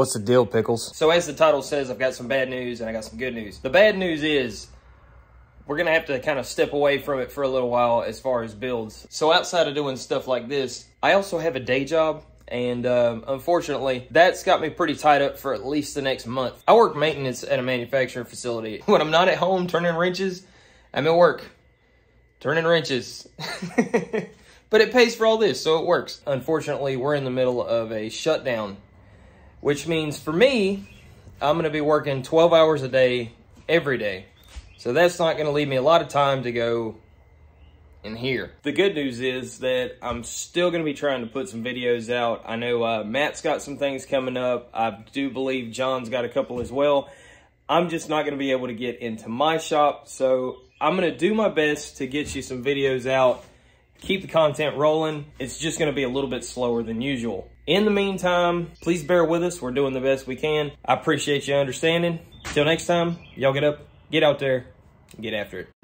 What's the deal, Pickles? So as the title says, I've got some bad news and I got some good news. The bad news is we're going to have to kind of step away from it for a little while as far as builds. So outside of doing stuff like this, I also have a day job. And unfortunately, that's got me pretty tied up for at least the next month. I work maintenance at a manufacturing facility. When I'm not at home turning wrenches, I'm at work turning wrenches. But it pays for all this, so it works. Unfortunately, we're in the middle of a shutdown, which means for me, I'm gonna be working 12 hours a day, every day. So that's not gonna leave me a lot of time to go in here. The good news is that I'm still gonna be trying to put some videos out. I know Matt's got some things coming up. I do believe John's got a couple as well. I'm just not gonna be able to get into my shop. So I'm gonna do my best to get you some videos out, keep the content rolling. It's just gonna be a little bit slower than usual. In the meantime, please bear with us. We're doing the best we can. I appreciate you understanding. Till next time, y'all get up, get out there, and get after it.